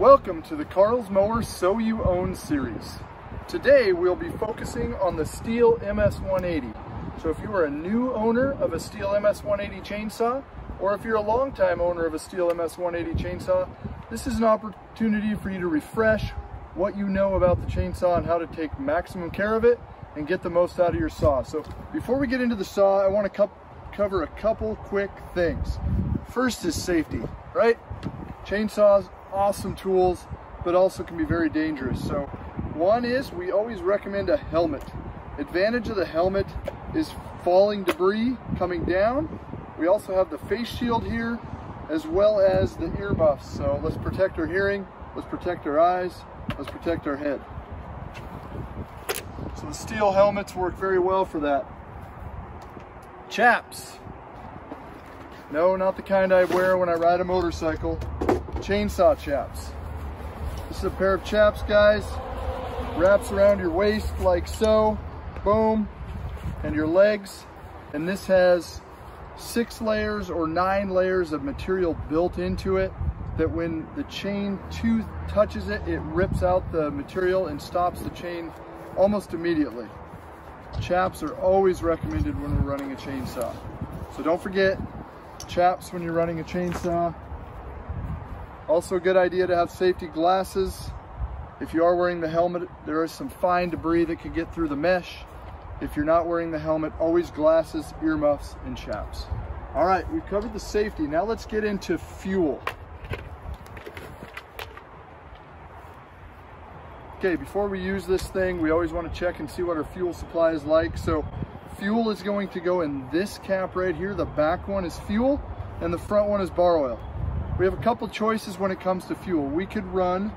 Welcome to the Carl's Mower So You Own series. Today we'll be focusing on the STIHL MS 180. So if you are a new owner of a STIHL MS 180 chainsaw, or if you're a longtime owner of a STIHL MS 180 chainsaw, this is an opportunity for you to refresh what you know about the chainsaw and how to take maximum care of it and get the most out of your saw. So before we get into the saw, I want to cover a couple quick things. First is safety, right? Chainsaws, awesome tools, but also can be very dangerous. So one is we always recommend a helmet. Advantage of the helmet is falling debris coming down. We also have the face shield here, as well as the ear muffs. So let's protect our hearing, let's protect our eyes, let's protect our head. So the STIHL helmets work very well for that. Chaps. No, not the kind I wear when I ride a motorcycle. Chainsaw chaps. This is a pair of chaps, guys. Wraps around your waist like so, boom, and your legs. And this has 6 layers or 9 layers of material built into it that when the chain tooth touches it, it rips out the material and stops the chain almost immediately. Chaps are always recommended when we're running a chainsaw. So don't forget, chaps when you're running a chainsaw. Also a good idea to have safety glasses. If you are wearing the helmet, there is some fine debris that could get through the mesh. If you're not wearing the helmet, always glasses, earmuffs, and chaps. All right, we've covered the safety. Now let's get into fuel. Okay, before we use this thing, we always want to check and see what our fuel supply is like. So fuel is going to go in this cap right here. The back one is fuel and the front one is bar oil. We have a couple choices when it comes to fuel. We could run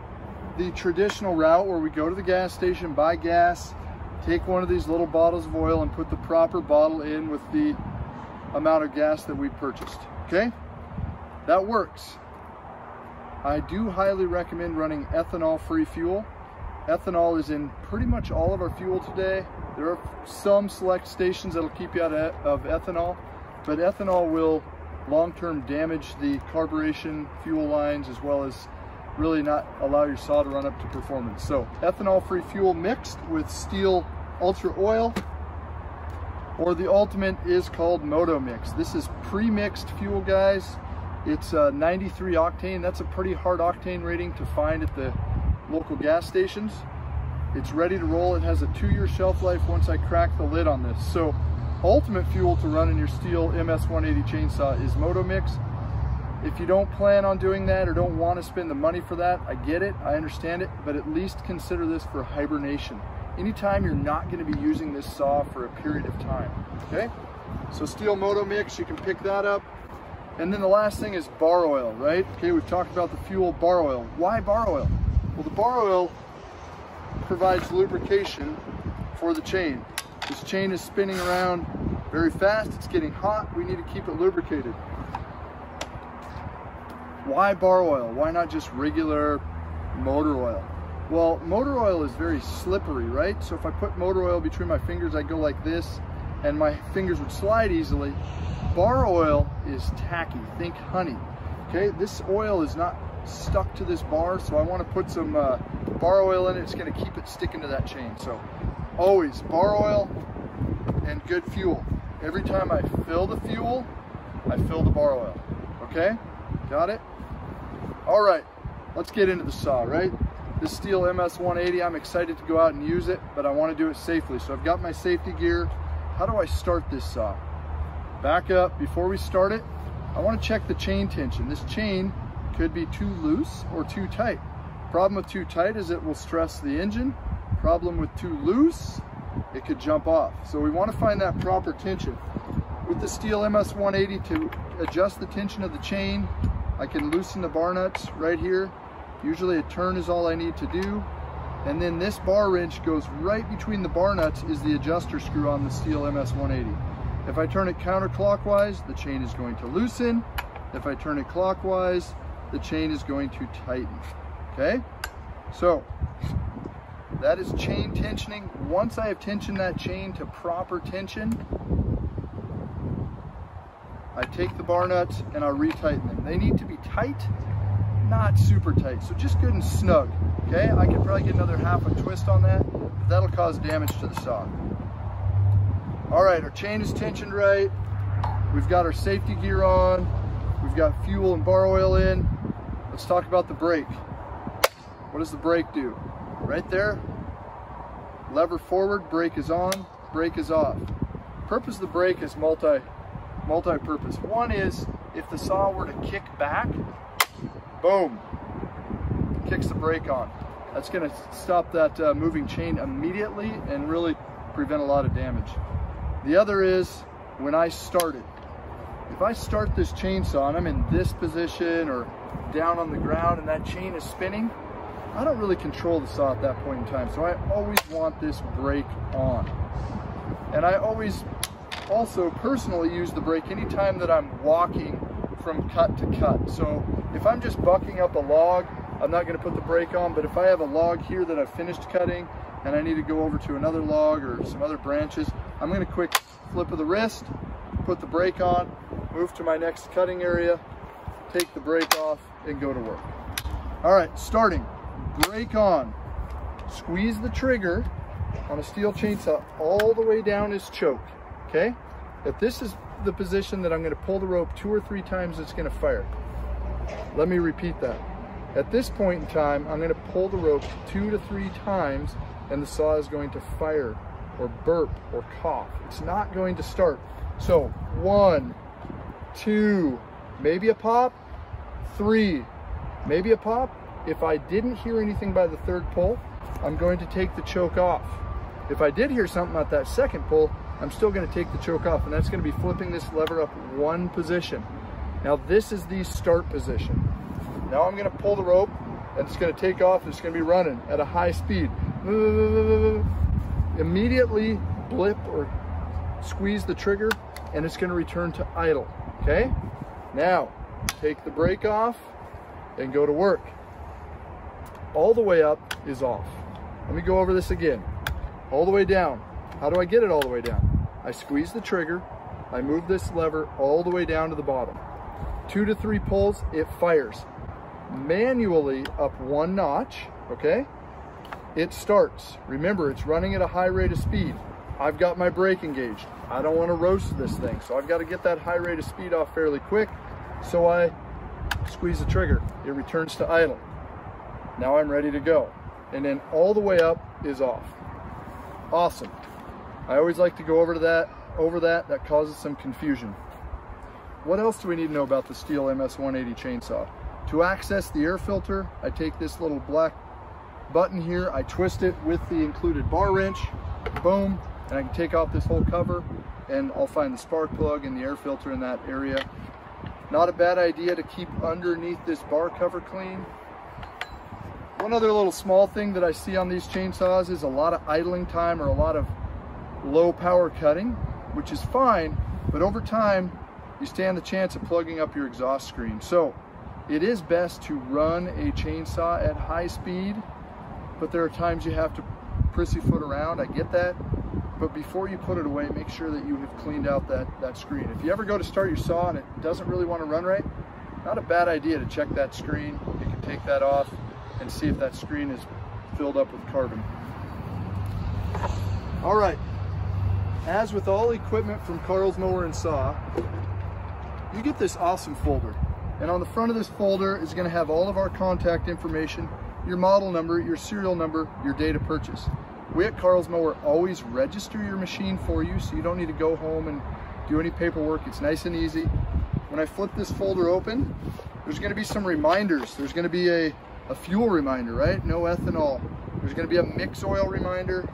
the traditional route where we go to the gas station, buy gas, take one of these little bottles of oil and put the proper bottle in with the amount of gas that we purchased, okay? That works. I do highly recommend running ethanol-free fuel. Ethanol is in pretty much all of our fuel today. There are some select stations that'll keep you out of ethanol, but ethanol will long-term damage the carburation fuel lines, as well as really not allow your saw to run up to performance. So ethanol-free fuel mixed with STIHL Ultra Oil, or the ultimate is called Moto Mix. This is pre-mixed fuel, guys. It's 93 octane. That's a pretty hard octane rating to find at the local gas stations. It's ready to roll. It has a 2-year shelf life once I crack the lid on this. So ultimate fuel to run in your STIHL MS 180 chainsaw is Moto Mix. If you don't plan on doing that or don't want to spend the money for that, I get it, I understand it, but at least consider this for hibernation. Anytime you're not going to be using this saw for a period of time, okay? So STIHL Moto Mix, you can pick that up. And then the last thing is bar oil, right? Okay, we've talked about the fuel, bar oil. Why bar oil? Well, the bar oil provides lubrication for the chain. This chain is spinning around very fast, it's getting hot, we need to keep it lubricated. Why bar oil? Why not just regular motor oil? Well, motor oil is very slippery, right? So if I put motor oil between my fingers, I go like this, and my fingers would slide easily. Bar oil is tacky, think honey. Okay, this oil is not stuck to this bar, so I want to put some bar oil in it, it's going to keep it sticking to that chain. So always bar oil and good fuel. Every time I fill the fuel, I fill the bar oil. Okay, got it? All right, let's get into the saw, right? This STIHL MS 180, I'm excited to go out and use it, but I want to do it safely. So I've got my safety gear. How do I start this saw? Back up. Before we start it, I want to check the chain tension. This chain could be too loose or too tight. Problem with too tight is it will stress the engine. Problem with too loose, it could jump off. So we want to find that proper tension. With the STIHL MS 180, to adjust the tension of the chain, I can loosen the bar nuts right here. Usually a turn is all I need to do. And then this bar wrench goes right between the bar nuts is the adjuster screw on the STIHL MS 180. If I turn it counterclockwise, the chain is going to loosen. If I turn it clockwise, the chain is going to tighten, okay? So, that is chain tensioning. Once I have tensioned that chain to proper tension, I take the bar nuts and I retighten them. They need to be tight, not super tight, so just good and snug, okay? I could probably get another half a twist on that, but that'll cause damage to the saw. All right, our chain is tensioned right. We've got our safety gear on. We've got fuel and bar oil in. Let's talk about the brake. What does the brake do? Right there, lever forward, brake is on, brake is off. Purpose of the brake is multi-purpose. One is if the saw were to kick back, boom, kicks the brake on. That's going to stop that moving chain immediately and really prevent a lot of damage. The other is when I start it. If I start this chainsaw and I'm in this position or down on the ground and that chain is spinning, I don't really control the saw at that point in time. So I always want this brake on. And I always also personally use the brake anytime that I'm walking from cut to cut. So if I'm just bucking up a log, I'm not going to put the brake on, but if I have a log here that I've finished cutting and I need to go over to another log or some other branches, I'm going to quick flip of the wrist, put the brake on, move to my next cutting area, take the brake off, and go to work. All right, starting, brake on, squeeze the trigger on a steel chainsaw all the way down is choke. Okay, if this is the position that I'm going to pull the rope 2 or 3 times, it's going to fire. Let me repeat that. At this point in time, I'm going to pull the rope 2 to 3 times and the saw is going to fire or burp or cough. It's not going to start. So 1, 2, maybe a pop, 3, maybe a pop. If I didn't hear anything by the 3rd pull, I'm going to take the choke off. If I did hear something at that 2nd pull, I'm still going to take the choke off, and that's going to be flipping this lever up 1 position. Now this is the start position. Now I'm going to pull the rope and it's going to take off and it's going to be running at a high speed. Immediately blip or squeeze the trigger and it's going to return to idle. Okay? Now take the brake off and go to work. All the way up is off. Let me go over this again. All the way down. How do I get it all the way down? I squeeze the trigger, I move this lever all the way down to the bottom. 2 to 3 pulls, it fires. Manually up 1 notch, okay? It starts. Remember, it's running at a high rate of speed. I've got my brake engaged. I don't want to roast this thing, so I've got to get that high rate of speed off fairly quick. So I squeeze the trigger. It returns to idle. Now I'm ready to go. And then all the way up is off. Awesome. I always like to go over that causes some confusion. What else do we need to know about the STIHL MS 180 chainsaw? To access the air filter, I take this little black button here, I twist it with the included bar wrench, boom, and I can take off this whole cover and I'll find the spark plug and the air filter in that area. Not a bad idea to keep underneath this bar cover clean. One other little small thing that I see on these chainsaws is a lot of idling time or a lot of low power cutting, which is fine, but over time you stand the chance of plugging up your exhaust screen. So it is best to run a chainsaw at high speed, but there are times you have to pussyfoot around. I get that, but before you put it away, make sure that you have cleaned out that screen. If you ever go to start your saw and it doesn't really want to run right, not a bad idea to check that screen. You can take that off and see if that screen is filled up with carbon. All right. As with all equipment from Carl's Mower and Saw, you get this awesome folder. And on the front of this folder is going to have all of our contact information, your model number, your serial number, your date of purchase. We at Carl's Mower always register your machine for you, so you don't need to go home and do any paperwork. It's nice and easy. When I flip this folder open, there's going to be some reminders. There's going to be a fuel reminder, right? No ethanol. There's going to be a mix oil reminder.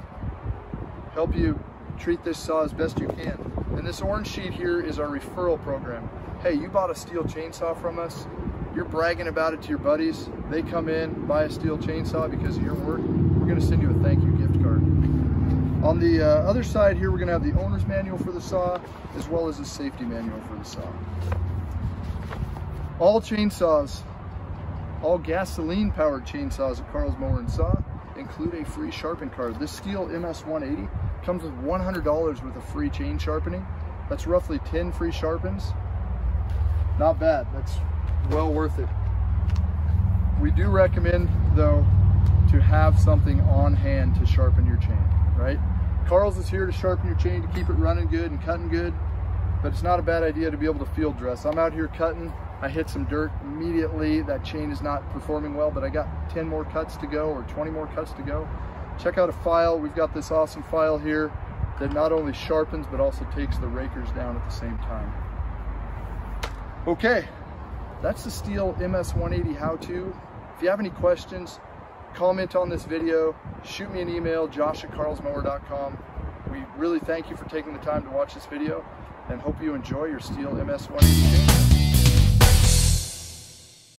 Help you treat this saw as best you can. And this orange sheet here is our referral program. Hey, you bought a steel chainsaw from us. You're bragging about it to your buddies. They come in, buy a steel chainsaw because of your work. We're going to send you a thank you gift card. On the other side here, we're going to have the owner's manual for the saw as well as a safety manual for the saw. All chainsaws, all gasoline powered chainsaws at Carl's Mower and Saw include a free sharpen card. This STIHL MS 180 comes with $100 worth of free chain sharpening. That's roughly 10 free sharpens. Not bad. That's well worth it. We do recommend though to have something on hand to sharpen your chain, right? Carl's is here to sharpen your chain, to keep it running good and cutting good, but it's not a bad idea to be able to field dress. I'm out here cutting, I hit some dirt immediately, that chain is not performing well, but I got 10 more cuts to go or 20 more cuts to go. Check out a file, we've got this awesome file here that not only sharpens but also takes the rakers down at the same time. Okay, that's the STIHL MS 180 how-to. If you have any questions, comment on this video, shoot me an email, josh@carlsmower.com. We really thank you for taking the time to watch this video and hope you enjoy your STIHL MS 180.